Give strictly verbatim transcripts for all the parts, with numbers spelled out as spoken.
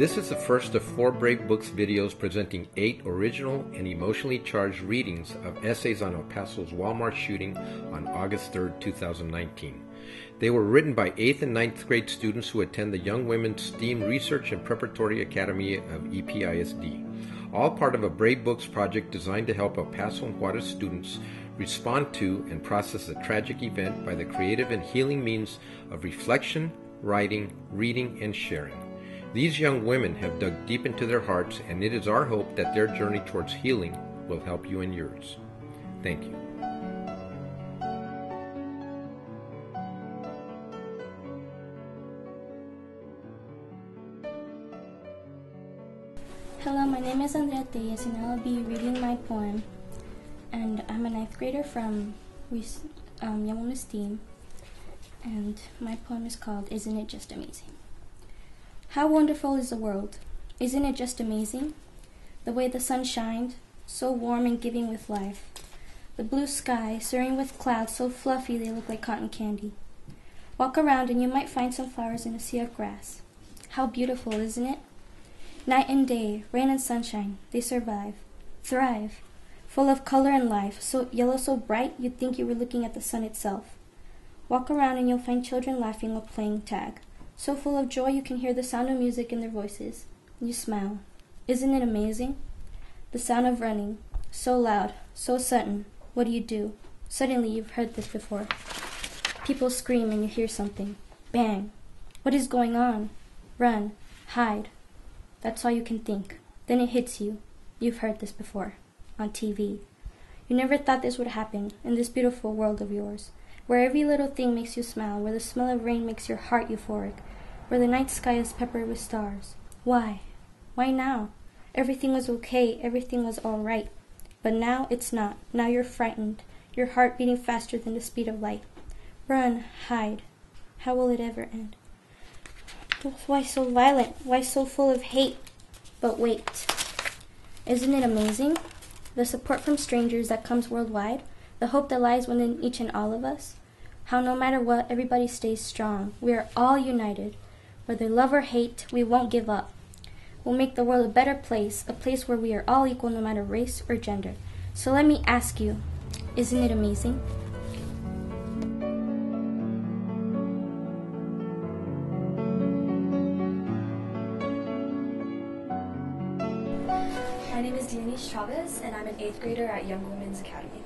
This is the first of four Brave Books videos presenting eight original and emotionally charged readings of essays on El Paso's Walmart shooting on August third, two thousand nineteen. They were written by eighth and ninth grade students who attend the Young Women's STEAM Research and Preparatory Academy of E P I S D, all part of a Brave Books project designed to help El Paso and Juarez students respond to and process a tragic event by the creative and healing means of reflection, writing, reading, and sharing. These young women have dug deep into their hearts, and it is our hope that their journey towards healing will help you in yours. Thank you. Hello, my name is Andrea Tellez, and I'll be reading my poem. And I'm a ninth grader from um, Young Women's STEAM, and my poem is called "Isn't It Just Amazing?" How wonderful is the world! Isn't it just amazing? The way the sun shined, so warm and giving with life. The blue sky, surrounded with clouds so fluffy they look like cotton candy. Walk around and you might find some flowers in a sea of grass. How beautiful, isn't it? Night and day, rain and sunshine, they survive, thrive, full of color and life, so yellow, so bright you'd think you were looking at the sun itself. Walk around and you'll find children laughing or playing tag. So full of joy you can hear the sound of music in their voices. You smile. Isn't it amazing? The sound of running. So loud. So sudden. What do you do? Suddenly you've heard this before. People scream and you hear something. Bang. What is going on? Run. Hide. That's all you can think. Then it hits you. You've heard this before. On T V. You never thought this would happen in this beautiful world of yours, where every little thing makes you smile, where the smell of rain makes your heart euphoric, where the night sky is peppered with stars. Why? Why now? Everything was okay, everything was all right. But now it's not. Now you're frightened, your heart beating faster than the speed of light. Run, hide. How will it ever end? Why so violent? Why so full of hate? But wait. Isn't it amazing? The support from strangers that comes worldwide, the hope that lies within each and all of us. How no matter what, everybody stays strong. We are all united. Whether love or hate, we won't give up. We'll make the world a better place, a place where we are all equal no matter race or gender. So let me ask you, isn't it amazing? My name is D'Anise Chavez, and I'm an eighth grader at Young Women's Academy.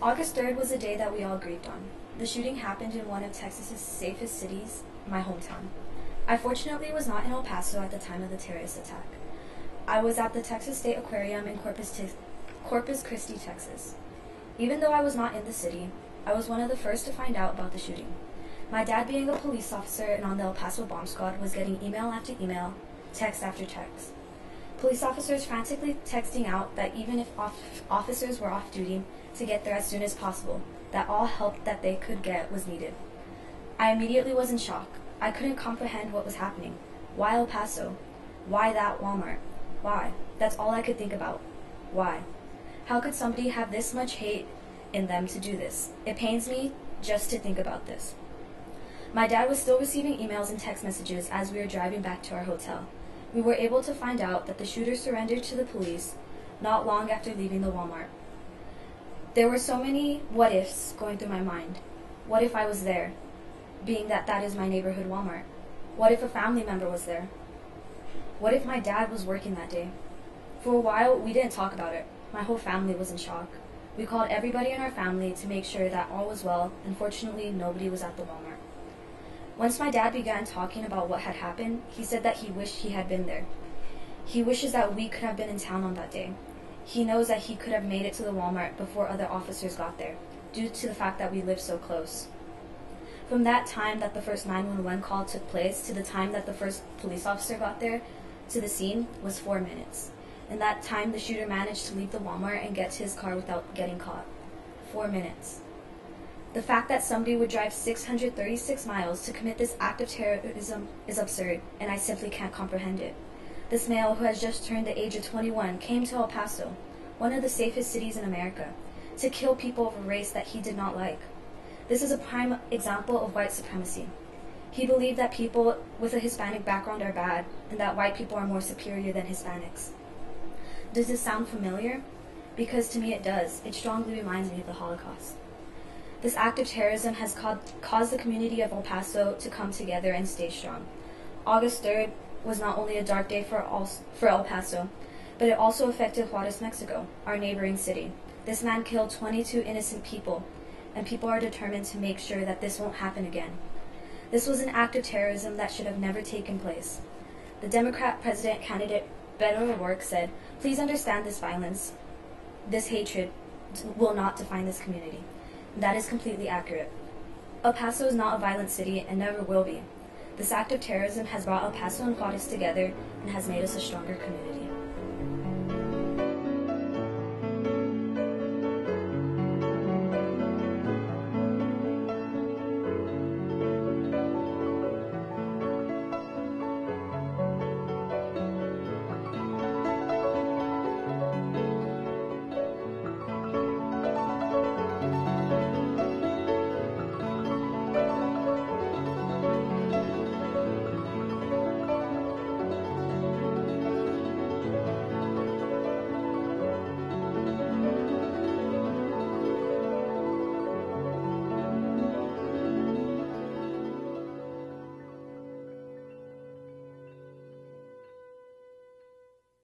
August third was a day that we all grieved on. The shooting happened in one of Texas's safest cities, my hometown. I fortunately was not in El Paso at the time of the terrorist attack. I was at the Texas State Aquarium in Corpus, Corpus Christi, Texas. Even though I was not in the city, I was one of the first to find out about the shooting. My dad, being a police officer and on the El Paso bomb squad, was getting email after email, text after text. Police officers frantically texting out that even if off officers were off duty, to get there as soon as possible, that all help that they could get was needed. I immediately was in shock. I couldn't comprehend what was happening. Why El Paso? Why that Walmart? Why? That's all I could think about. Why? How could somebody have this much hate in them to do this? It pains me just to think about this. My dad was still receiving emails and text messages as we were driving back to our hotel. We were able to find out that the shooter surrendered to the police not long after leaving the Walmart. There were so many what-ifs going through my mind. What if I was there, being that that is my neighborhood Walmart? What if a family member was there? What if my dad was working that day? For a while, we didn't talk about it. My whole family was in shock. We called everybody in our family to make sure that all was well, and fortunately, nobody was at the Walmart. Once my dad began talking about what had happened, he said that he wished he had been there. He wishes that we could have been in town on that day. He knows that he could have made it to the Walmart before other officers got there, due to the fact that we lived so close. From that time that the first nine one one call took place to the time that the first police officer got there to the scene was four minutes. In that time, the shooter managed to leave the Walmart and get to his car without getting caught. Four minutes. The fact that somebody would drive six hundred thirty-six miles to commit this act of terrorism is absurd, and I simply can't comprehend it. This male, who has just turned the age of twenty-one, came to El Paso, one of the safest cities in America, to kill people of a race that he did not like. This is a prime example of white supremacy. He believed that people with a Hispanic background are bad and that white people are more superior than Hispanics. Does this sound familiar? Because to me it does. It strongly reminds me of the Holocaust. This act of terrorism has caused the community of El Paso to come together and stay strong. August third was not only a dark day for, all, for El Paso, but it also affected Juarez, Mexico, our neighboring city. This man killed twenty-two innocent people, and people are determined to make sure that this won't happen again. This was an act of terrorism that should have never taken place. The Democrat president candidate Ben O'Rourke said, "Please understand this violence, this hatred will not define this community." That is completely accurate. El Paso is not a violent city and never will be. This act of terrorism has brought El Paso and Juarez together and has made us a stronger community.